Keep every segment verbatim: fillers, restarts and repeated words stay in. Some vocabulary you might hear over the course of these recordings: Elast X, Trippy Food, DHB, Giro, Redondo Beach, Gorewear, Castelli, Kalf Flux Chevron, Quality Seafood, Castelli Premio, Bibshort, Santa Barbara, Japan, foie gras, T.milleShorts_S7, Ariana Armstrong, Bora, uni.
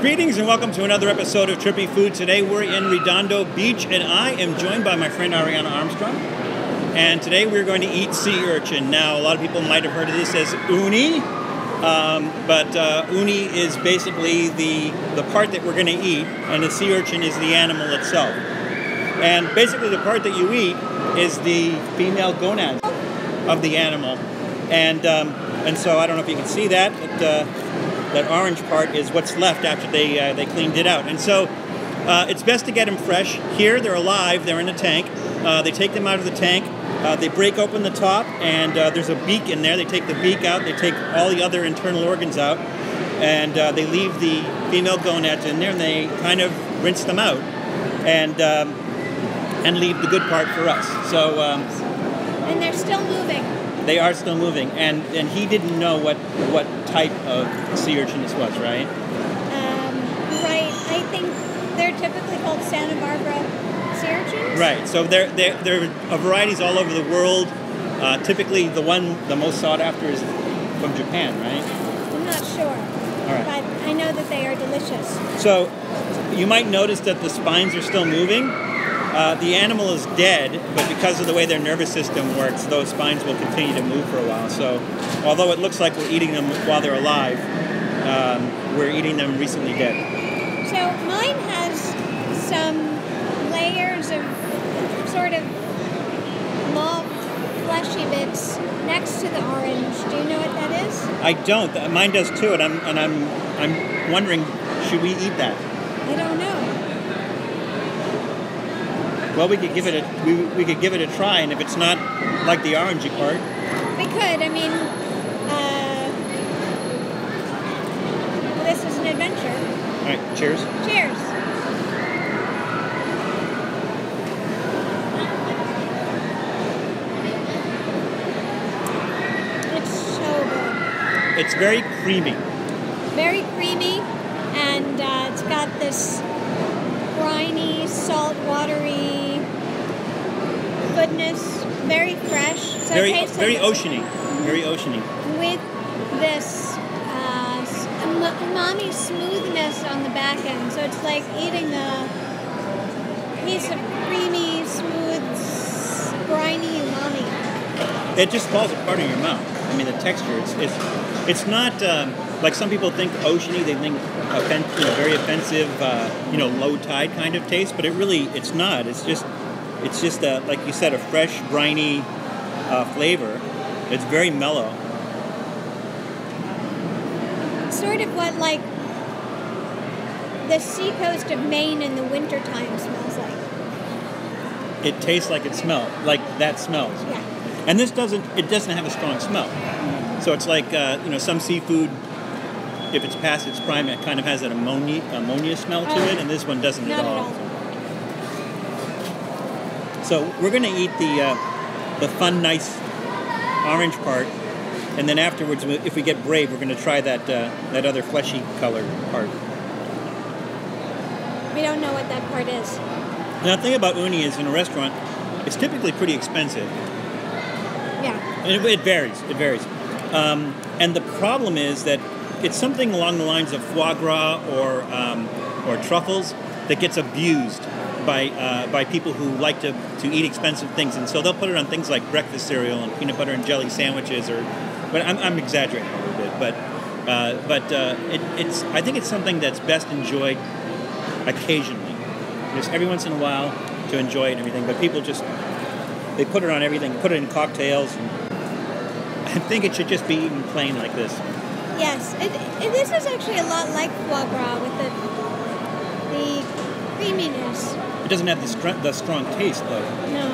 Greetings and welcome to another episode of Trippy Food. Today we're in Redondo Beach and I am joined by my friend Ariana Armstrong. And today we're going to eat sea urchin. Now a lot of people might have heard of this as uni, um, but uh, uni is basically the, the part that we're going to eat and the sea urchin is the animal itself. And basically the part that you eat is the female gonad of the animal. And, um, and so I don't know if you can see that. But, uh, That orange part is what's left after they uh, they cleaned it out. And so uh, it's best to get them fresh. Here they're alive, they're in a tank. Uh, they take them out of the tank, uh, they break open the top, and uh, there's a beak in there. They take the beak out, they take all the other internal organs out, and uh, they leave the female gonads in there, and they kind of rinse them out and, um, and leave the good part for us. So, um, and they're still moving. They are still moving, and, and he didn't know what, what type of sea urchin this was, right? Um, right. I think they're typically called Santa Barbara sea urchins. Right. So there there there are varieties all over the world. Uh, typically, the one the most sought after is from Japan, right? I'm not sure. All right. But I know that they are delicious. So you might notice that the spines are still moving. Uh, the animal is dead, but because of the way their nervous system works, those spines will continue to move for a while. So, although it looks like we're eating them while they're alive, um, we're eating them recently dead. So, mine has some layers of sort of long, fleshy bits next to the orange. Do you know what that is? I don't. Mine does too, and I'm and I'm I'm wondering, should we eat that? I don't know. Well, we could give it a we we could give it a try, and if it's not like the orangey part, we could. I mean, uh, this is an adventure. All right, cheers. Cheers. It's so good. It's very creamy. Very creamy, and uh, it's got this briny, salt, watery. Goodness, very fresh. So very, it tastes very like oceany. Mm-hmm. Very oceany. With this uh, umami smoothness on the back end, so it's like eating a piece of creamy, smooth, briny umami. It just falls apart in your mouth. I mean, the texture—it's—it's—it's it's, it's not um, like some people think oceany. They think offen you know, very offensive, uh, you know, low tide kind of taste. But it really—it's not. It's just. It's just, a, like you said, a fresh, briny uh, flavor. It's very mellow. Sort of what, like, the seacoast of Maine in the wintertime smells like. It tastes like it smells, like that smells. Yeah. And this doesn't, it doesn't have a strong smell. Mm-hmm. So it's like, uh, you know, some seafood, if it's past its prime, it kind of has an ammonia, ammonia smell to oh, it, and this one doesn't at all. At all. So we're going to eat the uh, the fun, nice orange part, and then afterwards, if we get brave, we're going to try that uh, that other fleshy colored part. We don't know what that part is. Now, the thing about uni is, in a restaurant, it's typically pretty expensive. Yeah. It, it varies. It varies. Um, and the problem is that it's something along the lines of foie gras or um, or truffles that gets abused by uh, by people who like to, to eat expensive things. And so they'll put it on things like breakfast cereal and peanut butter and jelly sandwiches, or, but I'm, I'm exaggerating a little bit, but uh, but uh, it, it's I think it's something that's best enjoyed occasionally. Just every once in a while to enjoy it and everything, but people just, they put it on everything, put it in cocktails. And I think it should just be eaten plain like this. Yes, it, it, this is actually a lot like foie gras with the, the creaminess. It doesn't have the, str the strong taste, though. No,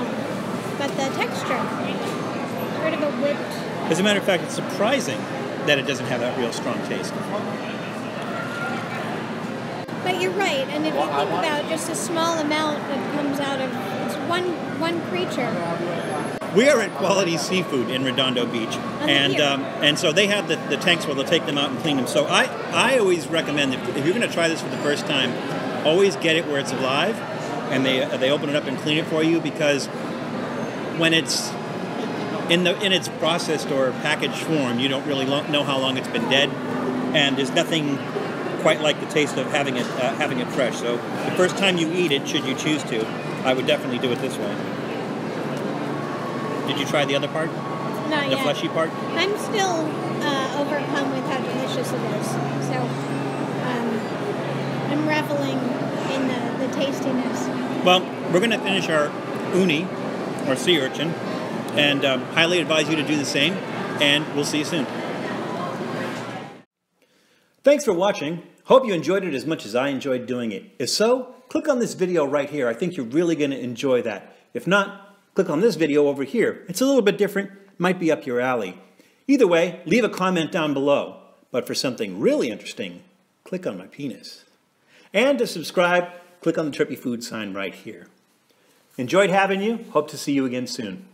but the texture, sort of a whipped. As a matter of fact, it's surprising that it doesn't have that real strong taste. But you're right, and if you think about just a small amount that comes out of it's one one creature. We are at Quality Seafood in Redondo Beach, and um, and so they have the, the tanks where they'll take them out and clean them. So I I always recommend that if you're going to try this for the first time, always get it where it's alive, and they they open it up and clean it for you, because when it's in the in its processed or packaged form, you don't really know how long it's been dead, and there's nothing quite like the taste of having it uh, having it fresh. So the first time you eat it, should you choose to, I would definitely do it this way. Did you try the other part? Not the yet. Fleshy part? I'm still uh, overcome with how delicious it is. So um, I'm reveling in the, the tastiness. Well, we're going to finish our uni, or sea urchin, and um, highly advise you to do the same, and we'll see you soon. Thanks for watching. Hope you enjoyed it as much as I enjoyed doing it. If so, click on this video right here. I think you're really going to enjoy that. If not, click on this video over here. It's a little bit different. Might be up your alley. Either way, leave a comment down below. But for something really interesting, click on my penis. And to subscribe, click on the Trippy Food sign right here. Enjoyed having you. Hope to see you again soon.